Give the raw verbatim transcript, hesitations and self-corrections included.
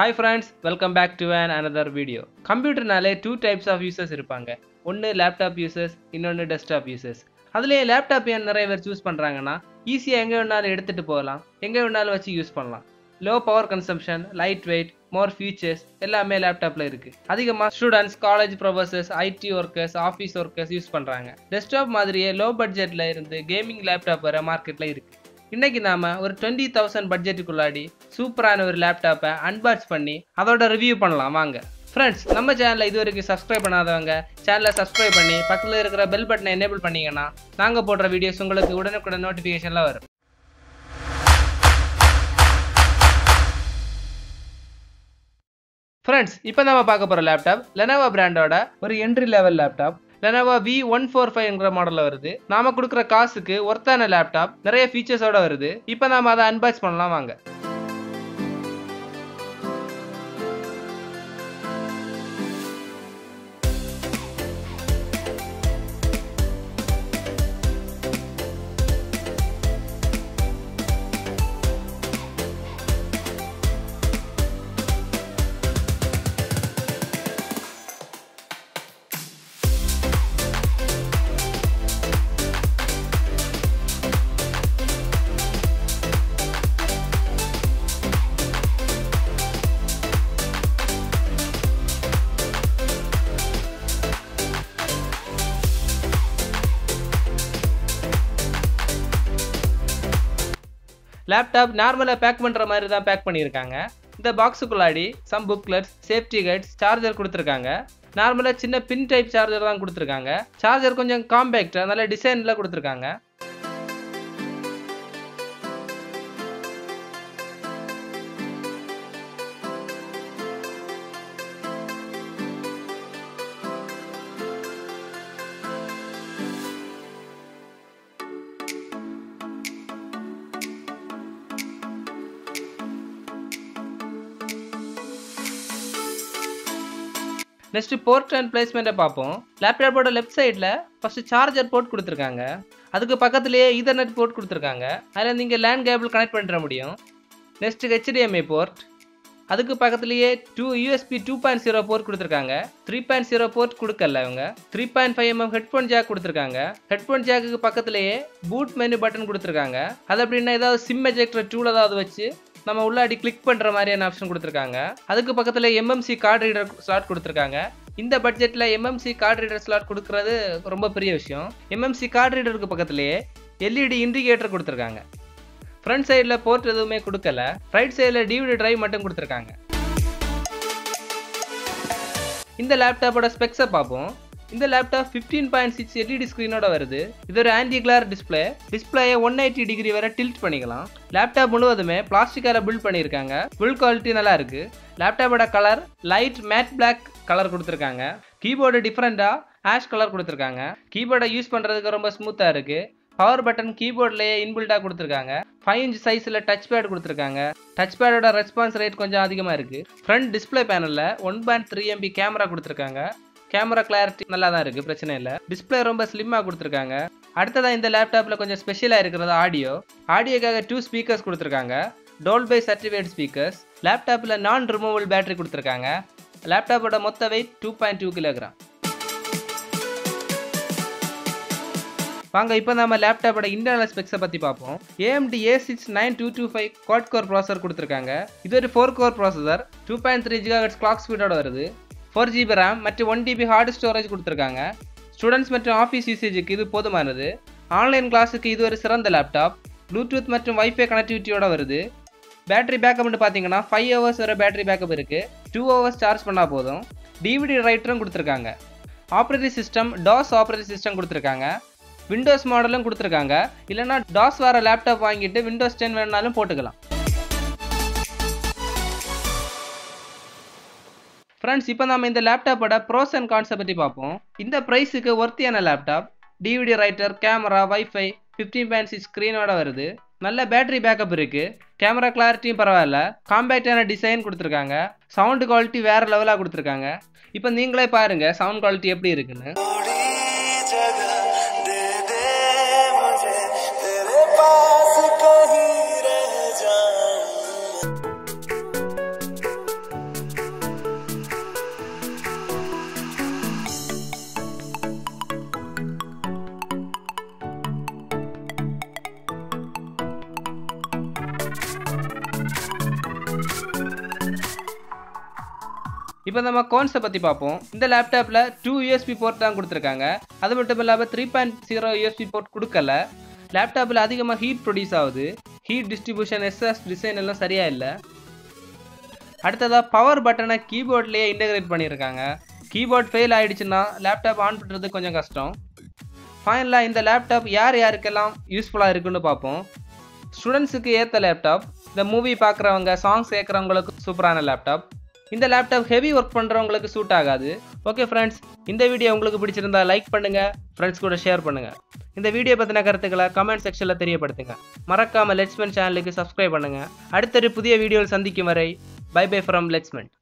Hi friends, welcome back to an another video. Computer nale two types of users irupanga. One laptop users, another desktop users. Adile laptop yan nare choose pandranga na easy enga vennaal eduthittu pogalam, enga vennaal vachi use pannalam. Low power consumption, lightweight, more features, ellame laptop la irukku. Adhigama students, college professors, I T workers, office workers use pandranga. Desktop madriye low budget la irundhu gaming laptop vara market la irukku. இன்னைக்கு நாம ஒரு twenty thousand பட்ஜெட்டுக்குள்ளாடி சூப்பரான ஒரு லேப்டாப்பை unbox பண்ணி அதோட review பண்ணலாம் வாங்க. ஃப்ரெண்ட்ஸ், நம்ம சேனலை இதுவரைக்கும் சப்ஸ்கிரைப் பண்ணாதவங்க சேனலை சப்ஸ்கிரைப் பண்ணி பக்கத்துல இருக்கிற பெல் பட்டனை எனேபிள் பண்ணீங்கன்னா நாங்க போடுற வீடியோஸ் உங்களுக்கு உடனுக்குடன் நோட்டிஃபிகேஷன்ல வரும். ஃப்ரெண்ட்ஸ், இப்போ நாம பார்க்க போற லேப்டாப் Lenovo பிராண்டோட ஒரு entry level laptop. Lenovo V one forty-five என்கிற மாடல்ல வருது. நாம கொடுக்கிற காசுக்கு ஒர்த்தான லேப்டாப், நிறைய ஃபீச்சர்ஸோட வருது. இப்போ நாம அதை அன்பாக்ஸ் பண்ணலாம் வாங்க. லேப்டாப் நார்மலா பேக் பண்ற மாதிரி தான் பேக் பண்ணிருக்காங்க. இந்த பாக்ஸுக்குள்ளாடி some booklets, safety guides, charger கொடுத்திருக்காங்க. நார்மலா சின்ன பின் டைப் சார்ஜர் தான் கொடுத்திருக்காங்க. சார்ஜர் கொஞ்சம் காம்பேக்ட், நல்ல டிசைன்ல கொடுத்திருக்காங்க. நெக்ஸ்ட் போர்ட் அண்ட் பிளேஸ்மெண்ட்டை பார்ப்போம். லேப்டாப்போட லெஃப்ட் சைடில் ஃபர்ஸ்ட் சார்ஜர் போர்ட் கொடுத்துருக்காங்க. அதுக்கு பக்கத்துலேயே ஈதர்நெட் போர்ட் கொடுத்துருக்காங்க. அதில் நீங்கள் லேண்ட் கேபிள் கனெக்ட் பண்ணிட முடியும். Next H D M I port. அதுக்கு பக்கத்துலேயே two U S B two point zero port கொடுத்துருக்காங்க. த்ரீ பாயிண்ட் ஜீரோ போர்ட் கொடுக்கல அவங்க. Three point five mm headphone jack கொடுத்துருக்காங்க. ஹெட்ஃபோன் ஜாக்கு பக்கத்துலேயே பூட் மெனு பட்டன் கொடுத்துருக்காங்க. அது அப்படின்னா ஏதாவது சிம் எஜெக்டர் டூல் ஏதாவது வச்சு நம்ம உள்ளாடி கிளிக் பண்ற மாதிரியான ஆப்ஷன் கொடுத்துருக்காங்க. அதுக்கு பக்கத்துல M M C card reader slot கொடுத்துருக்காங்க. இந்த பட்ஜெட்ல M M C card reader slot கொடுக்கறது ரொம்ப பெரிய விஷயம். M M C கார்டு ரீடருக்கு பக்கத்துலயே L E D இண்டிகேட்டர் கொடுத்துருக்காங்க. ஃப்ரண்ட் சைடில் போர்ட் எதுவுமே கொடுக்கல. ரைட் சைடில் D V D டிரைவ் மட்டும் கொடுத்துருக்காங்க. இந்த லேப்டாப்போட ஸ்பெக்ஸை பார்ப்போம். இந்த laptop fifteen point six L E D ஸ்க்ரீனோட வருது. இது ஒரு ஆன்டி கிளார் டிஸ்பிளே. டிஸ்பிளேயை one eighty டிகிரி வரை டில்ட் பண்ணிக்கலாம். லேப்டாப் முழுவதுமே பிளாஸ்டிக்கால பில்ட் பண்ணியிருக்காங்க. பில்ட் குவாலிட்டி நல்லா இருக்கு. லேப்டாப்போட colour light matte black colour கொடுத்துருக்காங்க. கீபோர்டு டிஃப்ரெண்டா ஆஷ் கலர் கொடுத்துருக்காங்க. கீபோர்டை யூஸ் பண்றதுக்கு ரொம்ப ஸ்மூத்தா இருக்கு. பவர் பட்டன் கீபோர்ட்லேயே இன்பில்டா கொடுத்துருக்காங்க. ஃபைவ் இன்ச் சைஸ்ல டச் பேட் கொடுத்துருக்காங்க. டச் பேடோட ரெஸ்பான்ஸ் ரேட் கொஞ்சம் அதிகமா இருக்கு. ஃப்ரண்ட் டிஸ்பிளே பேனல்ல one point three MP camera கொடுத்துருக்காங்க. கேமரா கிளாரிட்டி நல்லா தான் இருக்குது, பிரச்சனை இல்லை. டிஸ்பிளே ரொம்ப ஸ்லிம்மாக கொடுத்துருக்காங்க. அடுத்ததான் இந்த லேப்டாப்பில் கொஞ்சம் ஸ்பெஷலாக இருக்கிறது ஆடியோ. ஆடியோக்காக டூ ஸ்பீக்கர்ஸ் கொடுத்துருக்காங்க. Dolby certified speakers. லேப்டாப்பில் நான் ரிமூவல் பேட்டரி கொடுத்துருக்காங்க. லேப்டாப்போட மொத்த weight two point two kilogram. வாங்க இப்போ நம்ம லேப்டாப்போட இன்டர்னல் ஸ்பெக்ஸை பற்றி பார்ப்போம். A M D A six nine two two five quad core processor கொடுத்துருக்காங்க. இது ஒரு four core processor. Two point three gigahertz clock ஸ்பீடோட வருது. ஃபோர் ஜிபி ரேம் மற்றும் ஒன் டிபி ஹார்டு ஸ்டோரேஜ் கொடுத்துருக்காங்க. ஸ்டூடெண்ட்ஸ் மற்றும் ஆஃபீஸ் யூசேஜுக்கு இது போதுமானது. ஆன்லைன் கிளாஸுக்கு இது ஒரு சிறந்த லேப்டாப். ப்ளூடூத் மற்றும் வைஃபை கனெக்டிவிட்டியோட வருது. பேட்டரி பேக்கப் வந்து பார்த்தீங்கன்னா ஃபைவ் ஹவர்ஸ் வரை பேட்டரி பேக்கப் இருக்குது. டூ ஹவர்ஸ் சார்ஜ் பண்ணால் போதும். டிவிடி ரைட்டரும் கொடுத்துருக்காங்க. Operating system DOS operating system கொடுத்துருக்காங்க. விண்டோஸ் மாடலும் கொடுத்துருக்காங்க. இல்லைனா DOS வேற லேப்டாப் வாங்கிட்டு விண்டோஸ் டென் வேணுனாலும் போட்டுக்கலாம். ஃப்ரெண்ட்ஸ், இப்போ நம்ம இந்த லேப்டாப்போட ப்ரோஸ் அண்ட் கான்ஸை பற்றி பார்ப்போம். இந்த ப்ரைஸுக்கு ஒர்த்தியான laptop. DVD writer, camera, wifi, fifteen point six ஸ்க்ரீனோட வருது. நல்ல பேட்டரி பேக்கப் இருக்குது. கேமரா கிளாரிட்டியும் பரவாயில்ல. காம்பேக்டான டிசைன் கொடுத்துருக்காங்க. சவுண்டு குவாலிட்டி வேறு லெவலாக கொடுத்துருக்காங்க. இப்போ நீங்களே பாருங்கள் சவுண்ட் குவாலிட்டி எப்படி இருக்குன்னு. இப்போ நம்ம கான்ஸ் பத்தி பாப்போம். இந்த லேப்டாப்ல two U S B port தான் கொடுத்திருக்காங்க. அது மட்டும் இல்லாம three point zero U S B port கொடுக்கல. லேப்டாப்ல அதிகமா ஹீட் ப்ரொடியூஸ் ஆகுது. ஹீட் டிஸ்ட்ரிபியூஷன் எஸ்எஸ் டிசைன் எல்லாம் சரியா இல்ல. அடுத்ததா பவர் பட்டனை கீபோர்ட்லயே இன்டகிரேட் பண்ணியிருக்காங்க. கீபோர்ட் ஃபெயில் ஆயிடுச்சுன்னா லேப்டாப் ஆன் பண்றது கொஞ்சம் கஷ்டம். ஃபைனலாக இந்த லேப்டாப் யார் யாருக்கெல்லாம் யூஸ்ஃபுல்லாக இருக்குன்னு பார்ப்போம். ஸ்டூடெண்ட்ஸுக்கு ஏற்ற லேப்டாப், இந்த மூவி பார்க்குறவங்க சாங்ஸ் கேட்குறவங்களுக்கு சூப்பரான லேப்டாப். இந்த லேப்டாப் ஹெவி ஒர்க் பண்ணுறவங்களுக்கு சூட் ஆகாது. ஓகே ஃப்ரெண்ட்ஸ், இந்த வீடியோ உங்களுக்கு பிடிச்சிருந்தா லைக் பண்ணுங்கள், ஃப்ரெண்ட்ஸ் கூட ஷேர் பண்ணுங்கள். இந்த வீடியோ பற்றின கருத்துக்களை கமெண்ட் செக்ஷனில் தெரியப்படுத்துங்க. மறக்காமல் லெட்ஸ்மென்ட் சேனலுக்கு சப்ஸ்கிரைப் பண்ணுங்கள். அடுத்த ஒரு புதிய வீடியோவில் சந்திக்கும் வரை பை பை ஃப்ரம் லெட்ஸ்மென்ட்.